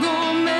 gon' make